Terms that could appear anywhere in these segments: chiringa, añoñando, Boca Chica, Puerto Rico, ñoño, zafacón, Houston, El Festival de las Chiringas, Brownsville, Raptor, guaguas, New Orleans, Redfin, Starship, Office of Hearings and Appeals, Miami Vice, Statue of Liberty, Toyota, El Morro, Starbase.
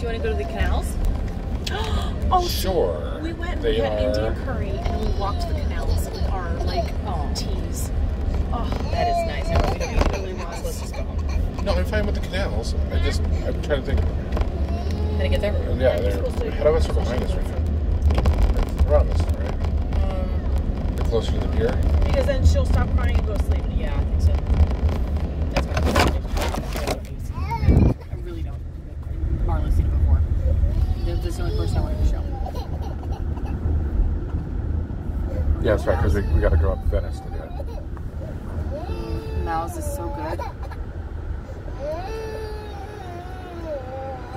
Do you want to go to the canals? Oh, sure. We went. We had Indian curry and we walked the canals with our like teas. Oh, that is nice. I mean, we don't need really. Let's just go home. No, I'm fine with the canals. I'm trying to think. Did I get there? Yeah, they're head of us or behind us right now. They're around us, right? They're closer to the pier. Because then she'll stop crying and go to sleep. Yeah, I think so. That's my favorite. I really don't. Marla's seen it before. This is the only person I wanted to show. Yeah, that's right, because we got to go up to Venice to do it. Mouse is so good.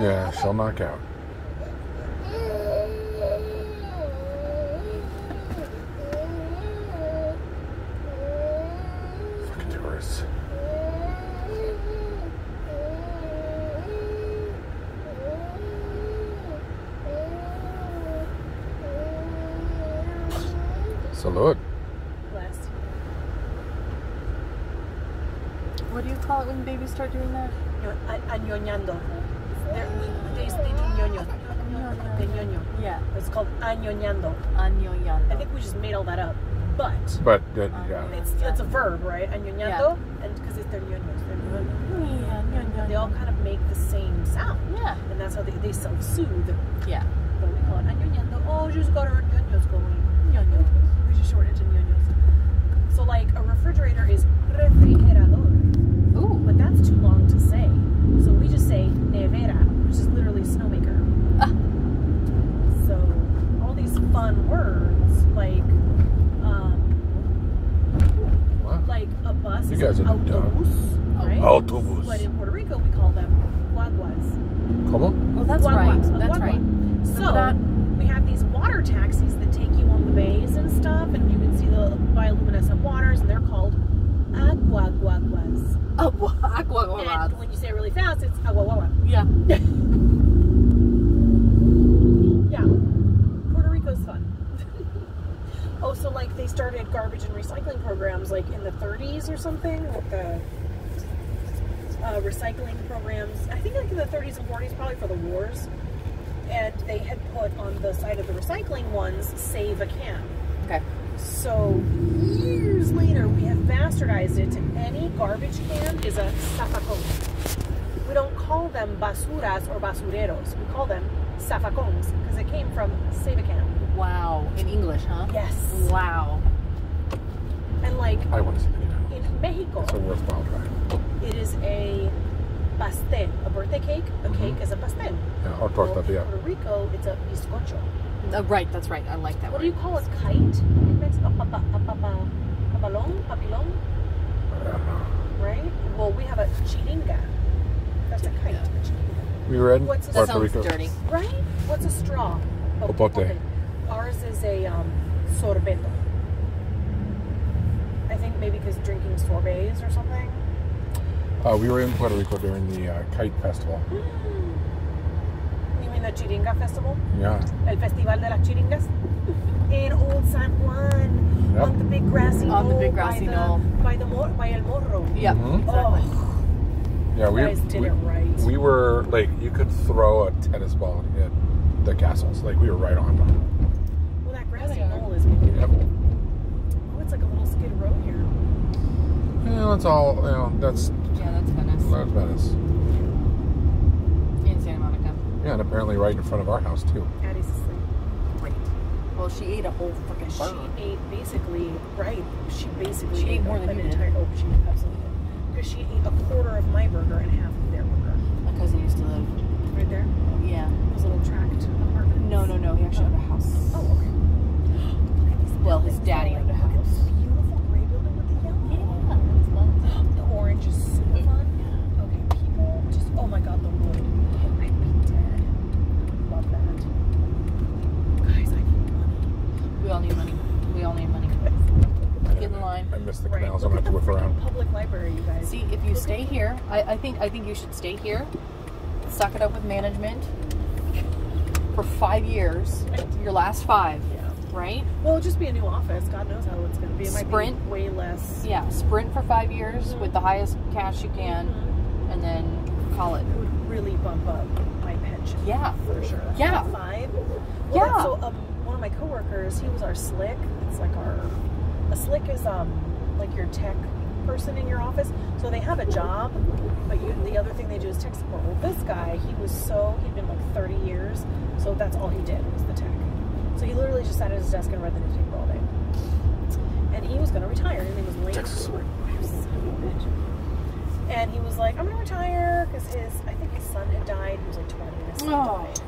Yeah, she'll knock out. Fucking tourists. Salud. Blessed. What do you call it when babies start doing that? Añoñando. They do ñoño. The ñoño. Yeah. It's called añoñando. Añoñando. I think we just made all that up. But, yeah. It's a verb, right? Añoñando. Yeah. And because they're ñoños. They're ñoño. Yeah, ñoño. They all kind of make the same sound. Yeah. And that's how they self-soothe. Yeah. But we call it añoñando. Oh, just got our ñoños going. Ñoño. We just shorten it to ñoños. So, like, a refrigerator is refrigerador. Ooh. But that's too long to say. So we just say nevera, which is literally snowmaker. So all these fun words like a bus is autobús, right? Autobús. But in Puerto Rico we call them guaguas. Como? Well, that's guaguas, right. That's right. So that we have these water taxis that take you on the bays and stuff, and you can see the bioluminescent waters, and they're called aguaguaguas. Aguaguaguas. And when you say it really fast, it's aguaguagua. Yeah. Yeah. Puerto Rico's fun. Oh, so like they started garbage and recycling programs like in the 30s or something, like the recycling programs. I think like in the 30s and 40s, probably for the wars. And they had put on the side of the recycling ones, save a can. Okay. So years later, we have bastardized it to any garbage can is a zafacón. We don't call them basuras or basureros. We call them zafacóns because it came from save a can. Wow. In English, huh? Yes. Wow. And like I want to see the in Mexico, it's a worthwhile drive. It is a pastel, a birthday cake. A cake is a pastel. Yeah, or torta. Or in Puerto Rico, it's a bizcocho. Right, that's right. I like that. What do you call a kite in Mexico? Papalón? Papilón? Right? Well, we have a chiringa. That's a kite. Yeah. A chiringa. We were in Puerto Rico. That sounds dirty. Right? What's a straw? Popote. Ours is a sorbeto. I think maybe because drinking sorbets or something. We were in Puerto Rico during the kite festival. You mean the Chiringa Festival? Yeah. El Festival de las Chiringas? In Old San Juan. Yep. On the big grassy knoll. On the big grassy knoll. By El Morro. Yeah. Mm-hmm. Exactly. Oh. Yeah, you guys did it right. We were, like, you could throw a tennis ball and hit the castles. Like, we were right on them. Well, that grassy knoll is beautiful. Yep. Oh, it's like a little skid row here. Yeah, that's all, you know, that's... Yeah, that's Venice. That's Venice. Yeah, and apparently right in front of our house, too. Addie's asleep. Great. Well, she ate a whole fucking burger. She ate basically, right, she ate more than an entire, oh, she absolutely did. Because she ate a quarter of my burger and half of their burger. My cousin used to live. Right there? Yeah. Those little tract apartments? No, he actually owned a house. Oh, okay. Well, his daddy owned a house. Look at this beautiful gray building with the yellow. Yeah, that's lovely. The orange is super fun. Yeah. Okay, people just, oh my God, the wood. We all need money. We all need money. Get in line. I miss the canals. Right. I'm going to whip around. Public library, you guys. See, if you stay here, I think you should stay here. Suck it up with management for 5 years. Your last 5. Yeah. Right? Well, it'll just be a new office. God knows how it's going to be. It might be way less. Yeah. Sprint for 5 years with the highest cash you can, and then call it? It would really bump up my pension. Yeah, for sure. Yeah. Fine. Well, yeah. So one of my coworkers, he was our slick. It's like a slick is like your tech person in your office. So they have a job, but the other thing they do is tech support. Well, this guy, he'd been like 30 years, so that's all he did was the tech. So he literally just sat at his desk and read the newspaper all day. And he was going to retire. His name was Lane. Texas. And he was like, I'm going to retire because I think his son had died. He was like 20 and his son died.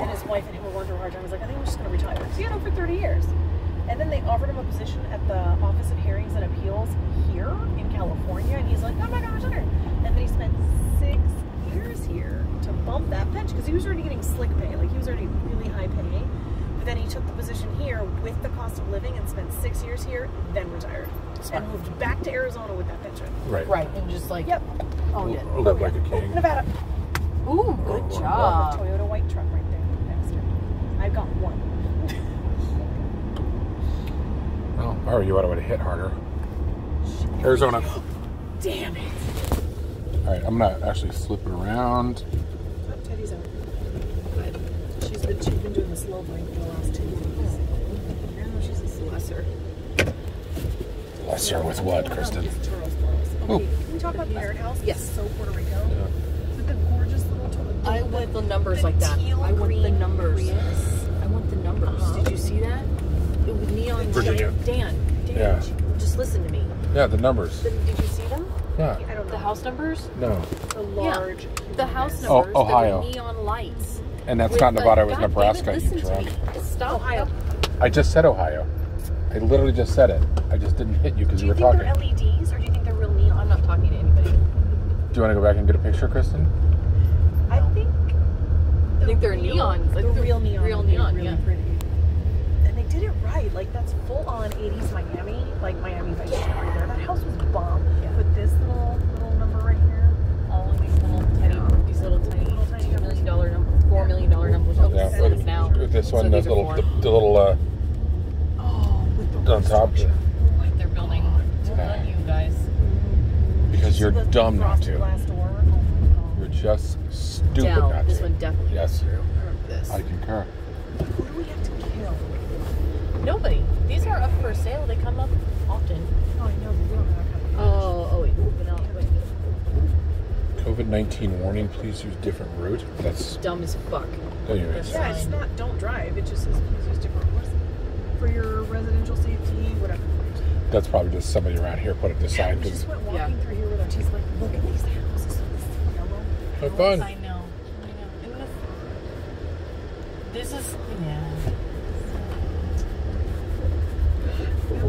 And his wife and him were working hard. I was like, I think I'm just going to retire. So he had him for 30 years. And then they offered him a position at the Office of Hearings and Appeals here in California. And he's like, I'm not going to retire. And then he spent 6 years here to bump that pension because he was already getting slick pay. Like he was already really high pay. Then he took the position here with the cost of living and spent 6 years here, then retired. Smart. And moved back to Arizona with that pension. Right. Right. And just like, yep, owned it. Lived like a king. Oh, Nevada. Ooh, good job. Well, the Toyota white truck right there. I've got one. Well, if I were you, I would have hit harder. Shit. Arizona. Damn it. All right, I'm going to actually flip it around. Oh, Teddy's out. She's been doing the slow blink for the last 2 weeks. I know she's a lesser. Lesser with what, Kristen? Okay, can we talk about the Iron House? Yes. So Puerto Rico. Yeah. With the gorgeous little toilet. I want the numbers like that. I want the numbers. I want the numbers. Did you see that? It was neon. Virginia. Dan. Yeah. Just listen to me. Yeah, the numbers. Did you see them? Yeah. I don't know. The house numbers? No. The large. Yeah. The house numbers. Oh, Ohio. The neon lights. And that's not Nevada, it was Nebraska, you drunk. Stop. Ohio. I just said Ohio. I literally just said it. I just didn't hit you because you were talking. Do you think they're LEDs or do you think they're real neon? I'm not talking to anybody. Do you want to go back and get a picture, Kristen? I think they're neon. Like they're real neon. Real neon, really pretty. And they did it right. Like that's full on 80s Miami, like Miami Vice right there. That house was bomb. Yeah. With this little number right here. All of these little tiny $2 million numbers. $4 million numbers. Oh, yeah, with, now. With this one, so those little, the on top. Like they're building on you guys. Because you're dumb not to. You're just stupid not to. This one definitely. Yes, I concur. Who do we have to kill? Nobody. These are up for sale. They come up often. Oh, I know. They don't have wait. COVID-19 warning, please use different route. That's dumb as fuck. Anyways. Yeah, it's not don't drive. It just says please use different routes for your residential safety, whatever. That's probably just somebody around here put up the sign. We just went walking through here with our teeth like, look at these houses. Have fun. I know. I know. This is,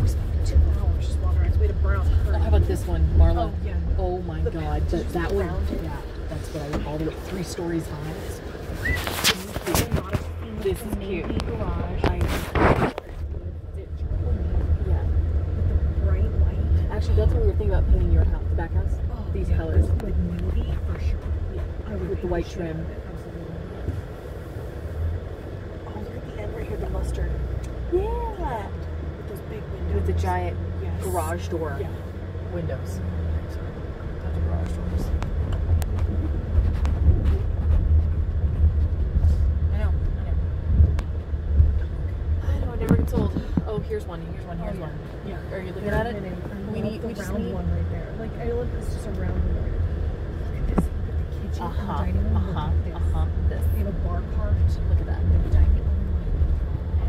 We spent 2 hours just walking around. We had a brown curtain. How about this one, Marlo? Oh, yeah. Oh my God, that one. Yeah, that's what I would call it. 3 stories high. This is cute. Actually, that's what we were thinking about painting your house, the back house. These colors. Like nudie for sure. Yeah, with the white trim. Oh, look at the end right here, the mustard. Yeah. With those big windows. With the giant garage door windows. I know, I never get told. Oh, here's one. Yeah. Are you looking at it? We just need one right there. Like I look, it's just a round one. Look at this. Look at the kitchen and dining room. This. They have a bar part. Look at that. The dining room. I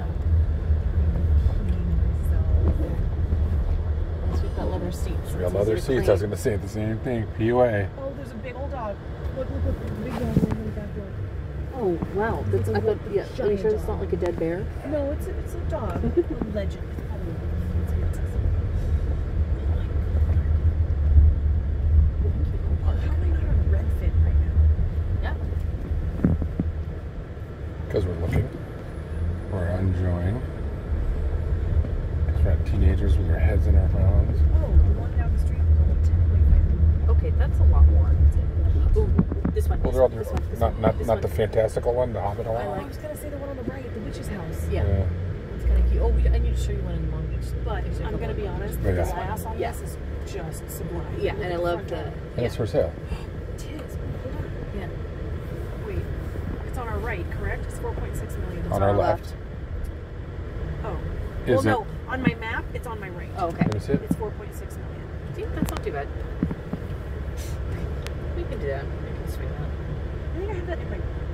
know. We've got leather seats. Real leather seats. I was going to say the same thing. PUA. Oh, there's a big old dog. Look, there's a big dog right in the back door. Oh, wow. That's, I thought, yeah. Are you sure it's not like a dead bear? No, it's a dog. A legend. How are we not on Redfin right now? Yeah. Because we're looking. We're enjoying. Teenagers with their heads in our phones. Oh, the one down the street was only 10.5. Okay, that's a lot more. Ooh, this one. Well, they're all not the fantastical one, the Hobbit one. I was gonna say the one on the right, the witch's house. Yeah. It's kind of cute. Oh, I need to show you one in Long Beach. But I'm gonna be honest, the glass on this is just sublime. Yeah, and I love the. And it's for sale. It is. right, correct? It's $4.6 million. On our left. Oh. Well, no. On my map, it's on my right. Oh, okay. It's $4.6 million. See, that's not too bad. We can do that. I can swing that. I think I have that in my.